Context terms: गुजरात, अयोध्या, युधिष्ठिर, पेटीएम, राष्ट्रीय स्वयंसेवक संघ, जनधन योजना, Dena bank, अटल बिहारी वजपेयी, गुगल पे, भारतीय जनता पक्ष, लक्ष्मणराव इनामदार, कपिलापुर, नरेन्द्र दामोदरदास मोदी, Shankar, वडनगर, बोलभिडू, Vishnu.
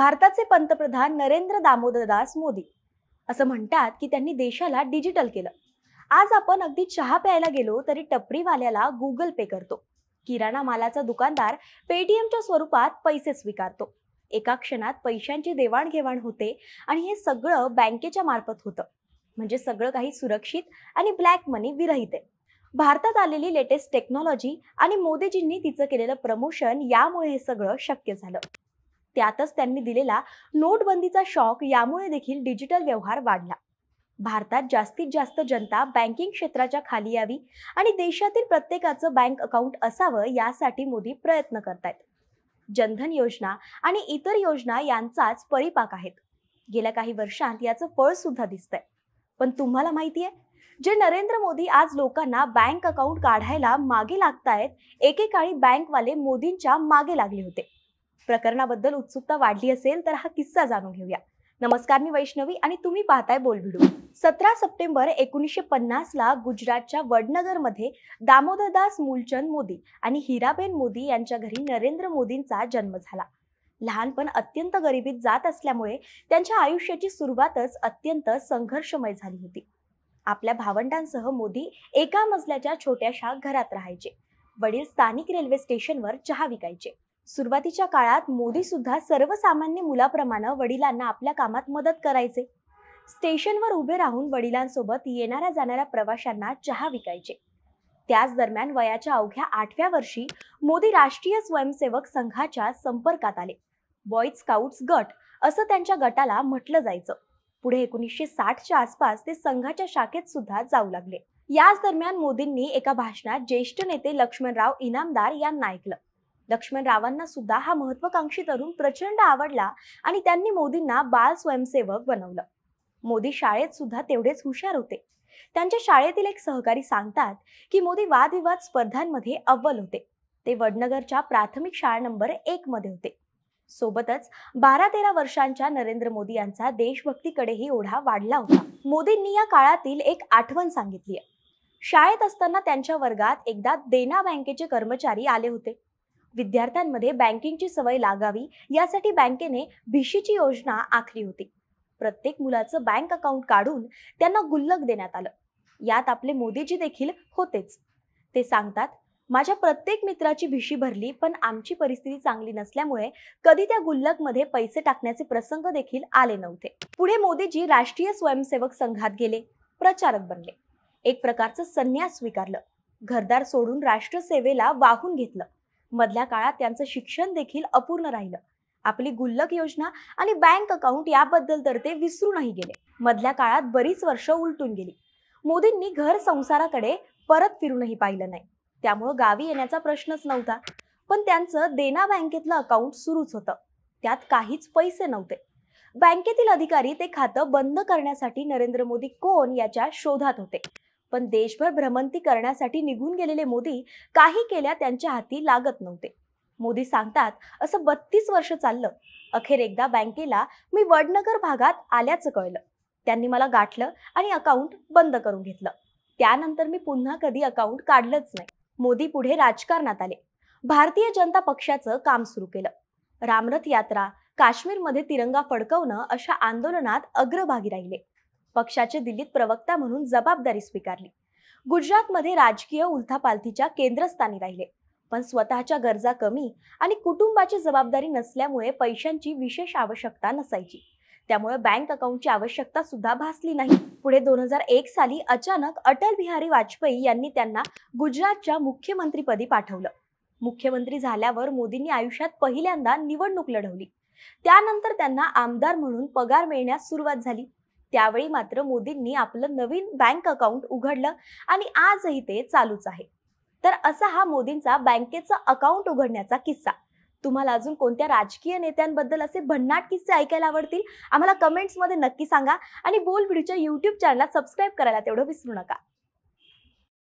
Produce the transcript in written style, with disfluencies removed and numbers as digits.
भारताचे पंतप्रधान नरेन्द्र दामोदरदास मोदी असं म्हणतात की त्यांनी देशाला डिजिटल केलं। आज आपण अगदी चहा प्यायला गेलो तरी टपरीवाल्याला गुगल पे करतो, किराणा मालाचा दुकानदार पेटीएमच्या स्वरूपात पैसे स्वीकारतो, एका क्षणात पैशांची देवाणघेवाण होते आणि हे सगळं बँकेच्या मार्फत होतं, म्हणजे सगळं काही सुरक्षित आणि ब्लॅक मनी विरहित आहे। भारतात आलेली लेटेस्ट टेक्नॉलॉजी आणि मोदीजींनी तिचं केलेलं प्रमोशन यामुळे हे सगळं शक्य झालं। त्यातच त्यांनी दिलेला नोटबंदीचा शॉक यामुळे देखील डिजिटल व्यवहार वाढला। भारतात जास्तीत जास्त जनता बँकिंग क्षेत्राच्या खाली यावी आणि देशातील प्रत्येकाचं बँक अकाउंट असावं यासाठी मोदी प्रयत्न करतायत। जनधन योजना आणि इतर योजना यांचाच परिपाक आहेत। गेल्या काही वर्षांत याचं फळ सुद्धा दिसतंय। पण तुम्हाला माहिती आहे, जे नरेंद्र मोदी आज लोकांना बँक अकाउंट काढायला मागे लागतायत, एकेकाळी बँकवाले मोदींच्या मागे लागले होते। प्रकरणाबद्दल उत्सुकता वाढली असेल तर हा किस्सा जाणून घेऊया। नमस्कार, मी वैष्णवी आणि तुम्ही पाहताय बोलभिडू। 17 सप्टेंबर 1950 ला गुजरातच्या वडनगरमध्ये दामोदरदास मूलचंद मोदी आणि हिराबेन मोदी यांच्या घरी नरेंद्र मोदींचा जन्म झाला। लहानपण अत्यंत गरिबीत जात असल्यामुळे त्यांच्या आयुष्याची सुरुवातच अत्यंत संघर्षमय झाली होती। आपल्या भावंडांसह मोदी एका मजल्याच्या छोट्याशा घरात राहायचे। वडील स्थानिक रेल्वे स्टेशनवर चहा विकायचे। सुरुवातीच्या काळात मोदी सुद्धा सर्वसामान्य मुलाप्रमाणे वडिलांना आपल्या कामात मदत करायचे। स्टेशनवर उभे राहून वडिलांसोबत येणाऱ्या जाणाऱ्या प्रवाशांना चहा विकायचे। त्याच दरम्यान वयाच्या अवघ्या 8व्या वर्षी मोदी राष्ट्रीय स्वयंसेवक संघाच्या संपर्कात आले। बॉय स्काउट्स गट असं त्यांच्या गटाला म्हटलं जायचं। पुढे 1960च्या आसपास ते संघाच्या शाखेत सुद्धा जाऊ लागले। याच दरम्यान मोदींनी एका भाषणात ज्येष्ठ नेते लक्ष्मणराव इनामदार यांना ऐकलं। लक्ष्मणरावांना सुद्धा हा महत्वाकांक्षी तरुण प्रचंड आवडला आणि त्यांनी मोदींना बाल स्वयंसेवक बनवलं। मोदी शाळेत सुद्धा तेवढेच हुशार होते। त्यांच्या शाळेतील एक सहकारी सांगतात की मोदी वादविवाद स्पर्धांमध्ये अव्वल होते। ते वडनगरच्या प्राथमिक शाळा नंबर 1 मध्ये होते। सोबतच 12-13 वर्षांच्या नरेंद्र मोदी यांचा देशभक्तीकडेही ओढा वाढला होता। मोदींनी या काळातील एक आठवण सांगितली आहे। शाळेत असताना त्यांच्या वर्गात एकदा देना बँकेचे कर्मचारी आले होते। विद्यार्थ्यांमध्ये बँकिंगची सवय लागावी यासाठी बँकेने भिशीची योजना आखली होती। प्रत्येक मुलाचं बँक अकाउंट काढून त्यांना गुल्लक देण्यात आलं। यात आपले मोदीजी देखील होतेच। ते सांगतात, माझ्या प्रत्येक मित्राची भिशी भरली, पण आमची परिस्थिती चांगली नसल्यामुळे कधी त्या गुल्लकमध्ये पैसे टाकण्याचे प्रसंग देखील आले नव्हते। पुढे मोदीजी राष्ट्रीय स्वयंसेवक संघात गेले, प्रचारक बनले, एक प्रकारचं संन्यास स्वीकारलं, घरदार सोडून राष्ट्रसेवेला वाहून घेतलं। मधल्या काळात त्यांचं शिक्षण देखील अपूर्ण राहिलं। आपली गुल्लक योजना आणि बँक अकाउंट याबद्दल तर ते विसरूनही गेले। मधल्या काळात बरीच वर्ष उलटून गेली। मोदींनी घर संसाराकडे परत फिरूनही पाहिलं नाही, त्यामुळे गावी येण्याचा प्रश्नच नव्हता। पण त्यांचं देना बँकेतलं अकाउंट सुरूच होतं, त्यात काहीच पैसे नव्हते। बँकेतील अधिकारी ते खातं बंद करण्यासाठी नरेंद्र मोदी कोण याच्या शोधात होते। पण देशभर भ्रमंती करण्यासाठी निघून गेलेले मोदी काही केल्या त्यांच्या हाती लागत नव्हते। मोदी सांगतात, असं 32 वर्ष चाललं। अखेर एकदा बँकेला मी वडनगर भागात आल्याचं कळलं, त्यांनी मला गाठलं आणि अकाउंट बंद करून घेतलं। त्यानंतर मी पुन्हा कधी अकाउंट काढलंच नाही। मोदी पुढे राजकारणात आले, भारतीय जनता पक्षाचं काम सुरू केलं। रामरथ यात्रा, काश्मीरमध्ये तिरंगा फडकवणं अशा आंदोलनात अग्रभागी राहिले। पक्षाचे दिल्लीत प्रवक्ता म्हणून जबाबदारी स्वीकारली। गुजरातमध्ये राजकीय उलथापालथीच्या केंद्रस्थानी राहिले, पण स्वतःच्या गरजा कमी आणि कुटुंबाची जबाबदारी नसल्यामुळे पैशांची विशेष आवश्यकता नसायची, त्यामुळे बँक अकाउंटची आवश्यकता सुद्धा भासली नाही। पुढे 2001 साली अचानक अटल बिहारी वजपेयी यांनी त्यांना गुजरातच्या मुख्यमंत्रीपदी पाठवलं। मुख्यमंत्री झाल्यावर मोदींनी आयुष्यात पहिल्यांदा निवडणूक लढवली। त्यानंतर त्यांना आमदार म्हणून पगार मिळण्यास सुरुवात झाली। त्यावेळी मात्र मोदींनी आपलं नवीन बँक अकाउंट उघडलं आणि आजही ते चालूच आहे। तर असा हा मोदींचा बँकेचं अकाउंट उघडण्याचा किस्सा। तुम्हाला अजून कोणत्या राजकीय नेत्यांबद्दल असे भन्नाट किस्से ऐकायला आवडतील आम्हाला कमेंट्समध्ये नक्की सांगा आणि बोलभिडूच्या YouTube चॅनलला सबस्क्राईब करायला तेवढं विसरू नका।